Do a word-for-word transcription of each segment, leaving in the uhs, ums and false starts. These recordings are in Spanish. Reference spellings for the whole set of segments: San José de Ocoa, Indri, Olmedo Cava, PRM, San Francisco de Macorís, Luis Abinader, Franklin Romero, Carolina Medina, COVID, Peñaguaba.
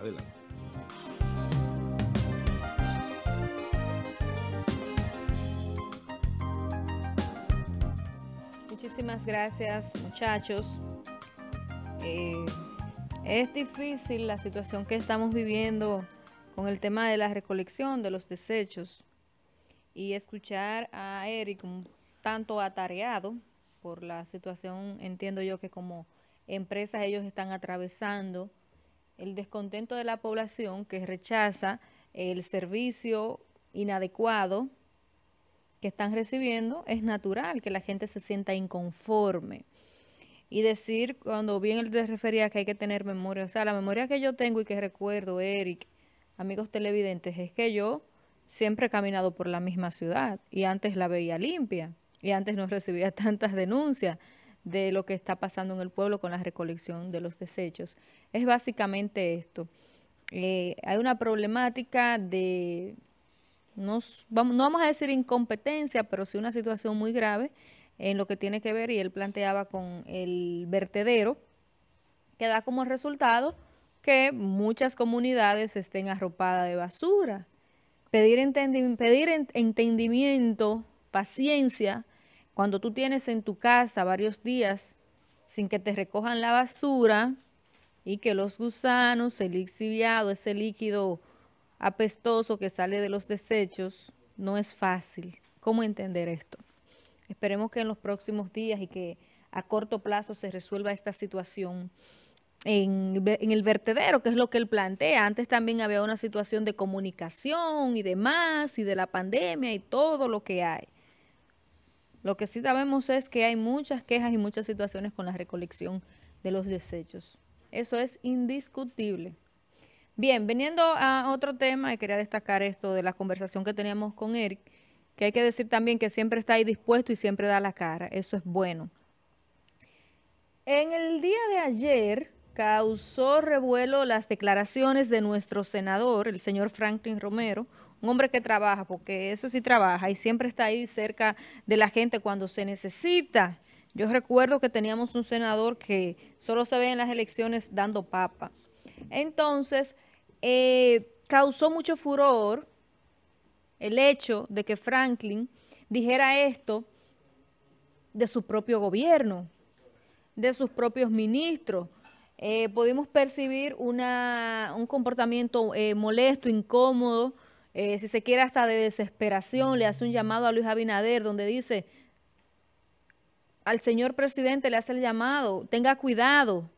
Adelante. Muchísimas gracias, muchachos. Eh, es difícil la situación que estamos viviendo con el tema de la recolección de los desechos, y escuchar a Eric un tanto atareado por la situación, entiendo yo que como empresas ellos están atravesando, el descontento de la población que rechaza el servicio inadecuado que están recibiendo, es natural que la gente se sienta inconforme. Y decir, cuando bien él te refería que hay que tener memoria, o sea, la memoria que yo tengo y que recuerdo, Eric, amigos televidentes, es que yo siempre he caminado por la misma ciudad y antes la veía limpia y antes no recibía tantas denuncias de lo que está pasando en el pueblo con la recolección de los desechos. Es básicamente esto. Eh, hay una problemática de... Nos, vamos, no vamos a decir incompetencia, pero sí una situación muy grave en lo que tiene que ver, y él planteaba con el vertedero, que da como resultado que muchas comunidades estén arropadas de basura. Pedir, entendi pedir ent entendimiento, paciencia, cuando tú tienes en tu casa varios días sin que te recojan la basura y que los gusanos, el lixiviado, ese líquido apestoso que sale de los desechos, no es fácil. ¿Cómo entender esto? Esperemos que en los próximos días y que a corto plazo se resuelva esta situación en, en el vertedero, que es lo que él plantea. Antes también había una situación de comunicación y demás, y de la pandemia y todo lo que hay. Lo que sí sabemos es que hay muchas quejas y muchas situaciones con la recolección de los desechos. Eso es indiscutible. Bien, veniendo a otro tema, quería destacar esto de la conversación que teníamos con Eric, que hay que decir también que siempre está ahí dispuesto y siempre da la cara. Eso es bueno. En el día de ayer causó revuelo las declaraciones de nuestro senador, el señor Franklin Romero, un hombre que trabaja, porque ese sí trabaja y siempre está ahí cerca de la gente cuando se necesita. Yo recuerdo que teníamos un senador que solo se ve en las elecciones dando papa. Entonces... Eh, causó mucho furor el hecho de que Franklin dijera esto de su propio gobierno, de sus propios ministros. Eh, pudimos percibir una, un comportamiento eh, molesto, incómodo, eh, si se quiere hasta de desesperación. Le hace un llamado a Luis Abinader donde dice, al señor presidente le hace el llamado, tenga cuidado.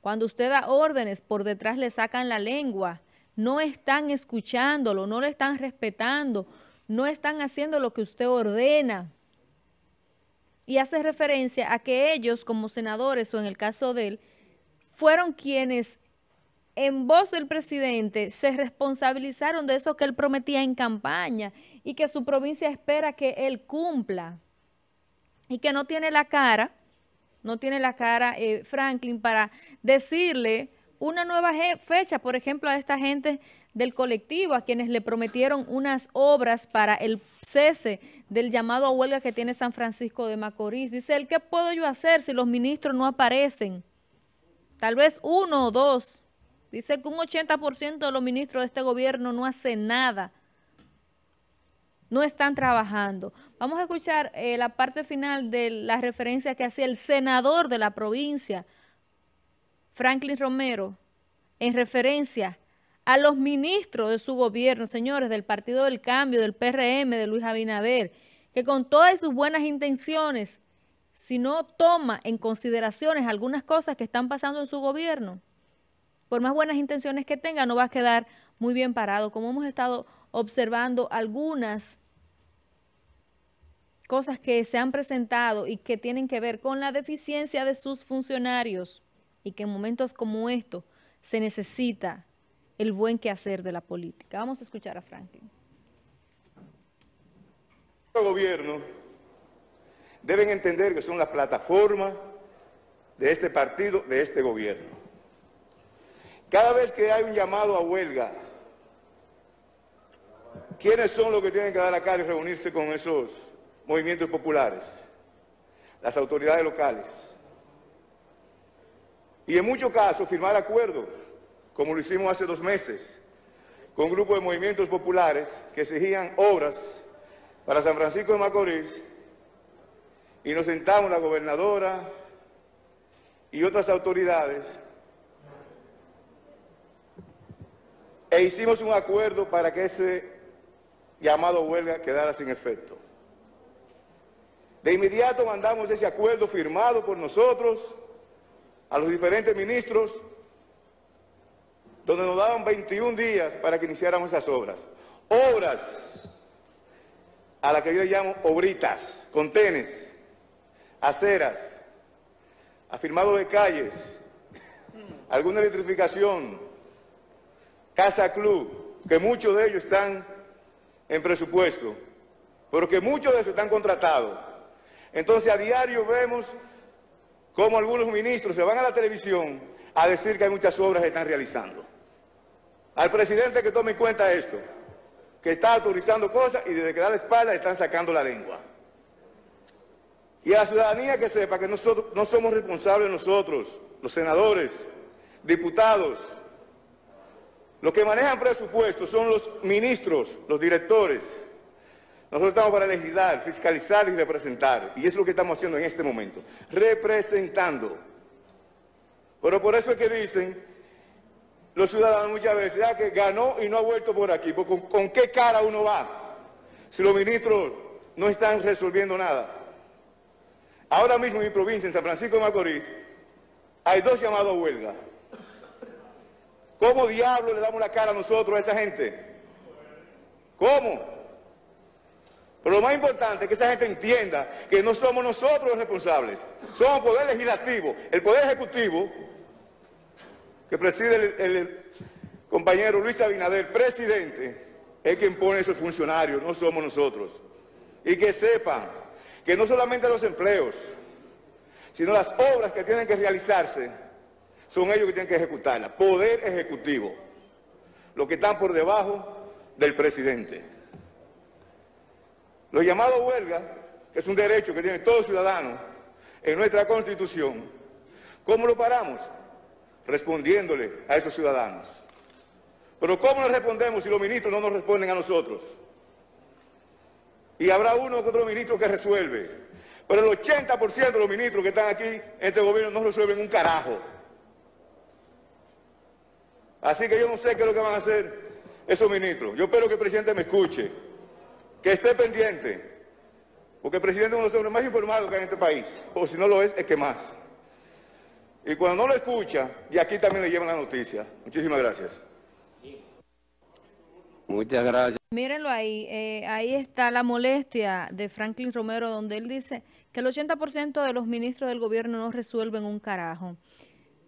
Cuando usted da órdenes, por detrás le sacan la lengua. No están escuchándolo, no le están respetando, no están haciendo lo que usted ordena. Y hace referencia a que ellos, como senadores, o en el caso de él, fueron quienes, en voz del presidente, se responsabilizaron de eso que él prometía en campaña y que su provincia espera que él cumpla. Y que no tiene la cara... No tiene la cara eh, Franklin para decirle una nueva fecha, por ejemplo, a esta gente del colectivo, a quienes le prometieron unas obras para el cese del llamado a huelga que tiene San Francisco de Macorís. Dice él, ¿qué puedo yo hacer si los ministros no aparecen? Tal vez uno o dos. Dice que un ochenta por ciento de los ministros de este gobierno no hacen nada. No están trabajando. Vamos a escuchar eh, la parte final de la referencia que hacía el senador de la provincia, Franklin Romero, en referencia a los ministros de su gobierno, señores, del Partido del Cambio, del P R M, de Luis Abinader, que con todas sus buenas intenciones, si no toma en consideraciones algunas cosas que están pasando en su gobierno, por más buenas intenciones que tenga, no va a quedar muy bien parado, como hemos estado observando algunas cosas que se han presentado y que tienen que ver con la deficiencia de sus funcionarios, y que en momentos como estos se necesita el buen quehacer de la política. Vamos a escuchar a Franklin. Los gobiernos deben entender que son la plataforma de este partido, de este gobierno. Cada vez que hay un llamado a huelga, ¿quiénes son los que tienen que dar la cara y reunirse con esos movimientos populares? Las autoridades locales. Y en muchos casos firmar acuerdos como lo hicimos hace dos meses, con grupos de movimientos populares que exigían obras para San Francisco de Macorís, y nos sentamos la gobernadora y otras autoridades e hicimos un acuerdo para que ese llamado huelga quedara sin efecto. De inmediato mandamos ese acuerdo firmado por nosotros a los diferentes ministros, donde nos daban veintiún días para que iniciáramos esas obras. Obras a las que yo le llamo obritas, contenes, aceras, afirmado de calles, alguna electrificación, casa club, que muchos de ellos están en presupuesto, pero que muchos de ellos están contratados. Entonces a diario vemos cómo algunos ministros se van a la televisión a decir que hay muchas obras que están realizando. Al presidente que tome en cuenta esto, que está autorizando cosas y desde que da la espalda están sacando la lengua. Y a la ciudadanía que sepa que nosotros no somos responsables nosotros, los senadores, diputados. Los que manejan presupuestos son los ministros, los directores. Nosotros estamos para legislar, fiscalizar y representar. Y eso es lo que estamos haciendo en este momento, representando. Pero por eso es que dicen los ciudadanos muchas veces, ya que ganó y no ha vuelto por aquí. ¿Con, con qué cara uno va si los ministros no están resolviendo nada? Ahora mismo en mi provincia, en San Francisco de Macorís, hay dos llamados a huelga. ¿Cómo diablos le damos la cara a nosotros, a esa gente? ¿Cómo? Pero lo más importante es que esa gente entienda que no somos nosotros los responsables. Somos el Poder Legislativo, el Poder Ejecutivo, que preside el, el, el compañero Luis Abinader, presidente, es quien pone esos funcionarios, no somos nosotros. Y que sepan que no solamente los empleos, sino las obras que tienen que realizarse, son ellos que tienen que ejecutarlas. Poder Ejecutivo, los que están por debajo del presidente. Los llamados huelga, que es un derecho que tiene todo ciudadano en nuestra Constitución, ¿cómo lo paramos? Respondiéndole a esos ciudadanos. Pero ¿cómo nos respondemos si los ministros no nos responden a nosotros? Y habrá uno que otro ministro que resuelve, pero el ochenta por ciento de los ministros que están aquí en este gobierno no resuelven un carajo. Así que yo no sé qué es lo que van a hacer esos ministros. Yo espero que el presidente me escuche, que esté pendiente, porque el presidente es uno de los hombres más informados que hay en este país, o si no lo es, es que más. Y cuando no lo escucha, de aquí también le llevan la noticia. Muchísimas gracias. Muchas gracias. Mírenlo ahí, eh, ahí está la molestia de Franklin Romero, donde él dice que el ochenta por ciento de los ministros del gobierno no resuelven un carajo.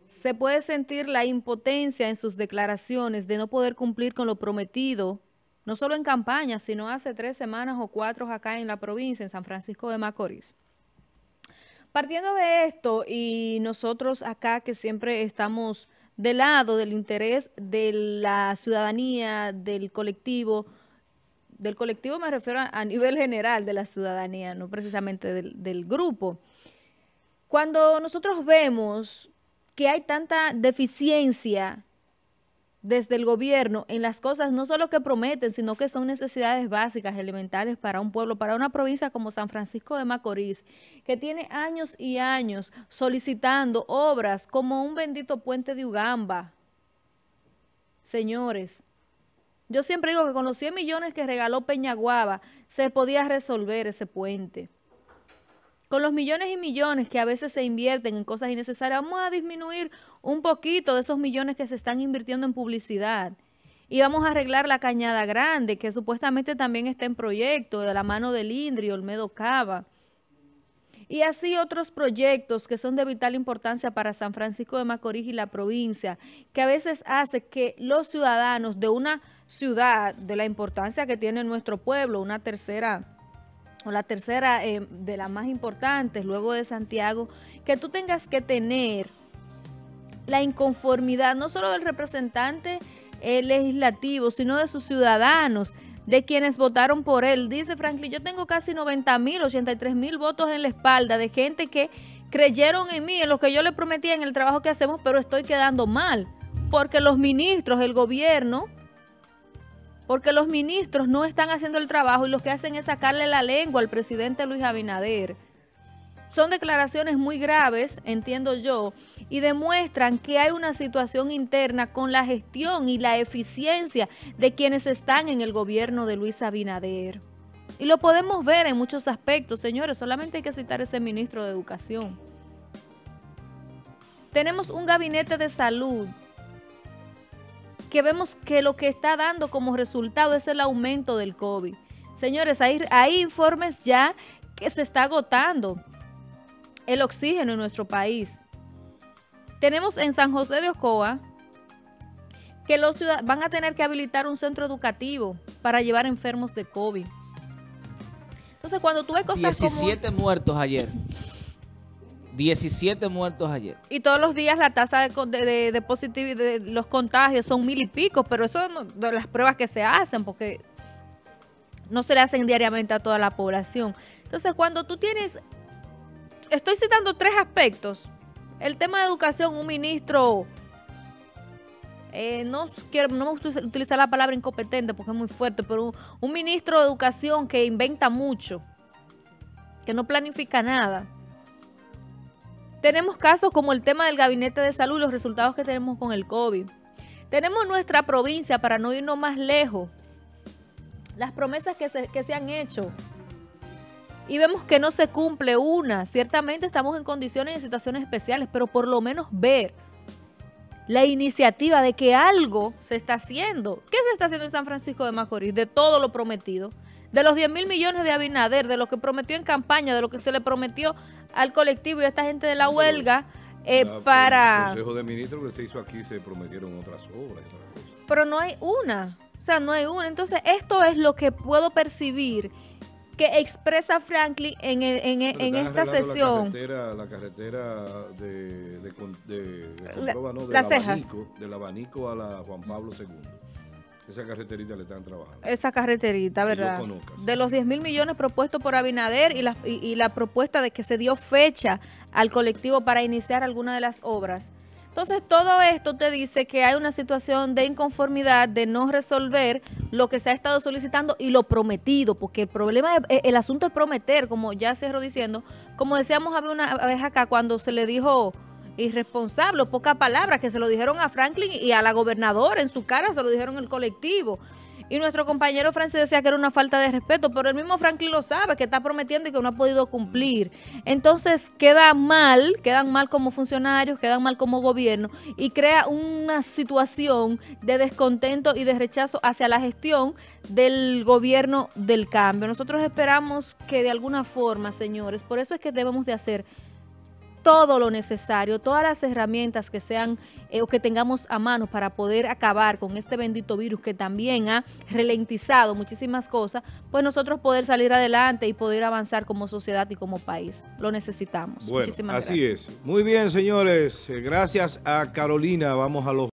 Se puede sentir la impotencia en sus declaraciones de no poder cumplir con lo prometido, no solo en campaña, sino hace tres semanas o cuatro acá en la provincia, en San Francisco de Macorís. Partiendo de esto, y nosotros acá que siempre estamos del lado del interés de la ciudadanía, del colectivo, del colectivo me refiero a, a nivel general de la ciudadanía, no precisamente del, del grupo. Cuando nosotros vemos que hay tanta deficiencia desde el gobierno en las cosas, no solo que prometen, sino que son necesidades básicas, elementales para un pueblo, para una provincia como San Francisco de Macorís, que tiene años y años solicitando obras como un bendito puente de Ugamba. Señores, yo siempre digo que con los cien millones que regaló Peñaguaba se podía resolver ese puente. Con los millones y millones que a veces se invierten en cosas innecesarias, vamos a disminuir un poquito de esos millones que se están invirtiendo en publicidad. Y vamos a arreglar la Cañada Grande, que supuestamente también está en proyecto, de la mano del Indri, Olmedo Cava. Y así otros proyectos que son de vital importancia para San Francisco de Macorís y la provincia, que a veces hace que los ciudadanos de una ciudad, de la importancia que tiene nuestro pueblo, una tercera o la tercera eh, de las más importantes, luego de Santiago, que tú tengas que tener la inconformidad, no solo del representante eh, legislativo, sino de sus ciudadanos, de quienes votaron por él. Dice Franklin, yo tengo casi noventa mil, ochenta y tres mil votos en la espalda de gente que creyeron en mí, en lo que yo le prometía, en el trabajo que hacemos, pero estoy quedando mal. porque los ministros, el gobierno, porque los ministros no están haciendo el trabajo y lo que hacen es sacarle la lengua al presidente Luis Abinader. Son declaraciones muy graves, entiendo yo, y demuestran que hay una situación interna con la gestión y la eficiencia de quienes están en el gobierno de Luis Abinader. Y lo podemos ver en muchos aspectos, señores, solamente hay que citar ese ministro de Educación. Tenemos un gabinete de salud que vemos que lo que está dando como resultado es el aumento del COVID. Señores, hay, hay informes ya que se está agotando el oxígeno en nuestro país. Tenemos en San José de Ocoa que los ciudadanos van a tener que habilitar un centro educativo para llevar enfermos de COVID. Entonces, cuando tú ves cosas diecisiete como... muertos ayer. diecisiete muertos ayer. Y todos los días la tasa de, de, de, de positividad, de los contagios son mil y pico, pero eso no, de las pruebas que se hacen, porque no se le hacen diariamente a toda la población. Entonces, cuando tú tienes... Estoy citando tres aspectos. El tema de educación, un ministro, eh, no, quiero, no me gusta utilizar la palabra incompetente porque es muy fuerte, pero un, un ministro de educación que inventa mucho, que no planifica nada. Tenemos casos como el tema del gabinete de salud, los resultados que tenemos con el COVID. Tenemos nuestra provincia, para no irnos más lejos, las promesas que se, que se han hecho. Y vemos que no se cumple una. Ciertamente estamos en condiciones y situaciones especiales, pero por lo menos ver la iniciativa de que algo se está haciendo. ¿Qué se está haciendo en San Francisco de Macorís? De todo lo prometido, de los diez mil millones de Abinader, de lo que prometió en campaña, de lo que se le prometió al colectivo y a esta gente de la huelga, eh, la, para... El Consejo de Ministros que se hizo aquí se prometieron otras obras. Otras cosas. Pero no hay una, o sea, no hay una. Entonces esto es lo que puedo percibir que expresa Franklin en, el, en, en esta sesión. La carretera, la carretera de, de, de, de, Comproba, no, de Las Cejas. Abanico, del Abanico a la Juan Pablo segundo. Esa carreterita le están trabajando. Esa carreterita, ¿verdad? Los de los diez mil millones propuestos por Abinader y la, y, y la propuesta de que se dio fecha al colectivo para iniciar alguna de las obras. Entonces, todo esto te dice que hay una situación de inconformidad, de no resolver lo que se ha estado solicitando y lo prometido, porque el problema, el asunto es prometer, como ya cierro diciendo, como decíamos una vez acá cuando se le dijo irresponsable, pocas palabras, que se lo dijeron a Franklin y a la gobernadora, en su cara se lo dijeron el colectivo. Y nuestro compañero Francis decía que era una falta de respeto, pero el mismo Franklin lo sabe, que está prometiendo y que no ha podido cumplir. Entonces queda mal, quedan mal como funcionarios, quedan mal como gobierno y crea una situación de descontento y de rechazo hacia la gestión del gobierno del cambio. Nosotros esperamos que de alguna forma, señores, por eso es que debemos de hacer todo lo necesario, todas las herramientas que sean eh, o que tengamos a mano para poder acabar con este bendito virus que también ha ralentizado muchísimas cosas, pues nosotros poder salir adelante y poder avanzar como sociedad y como país. Lo necesitamos. Bueno, muchísimas gracias. Así es. Muy bien, señores. Gracias a Carolina. Vamos a los...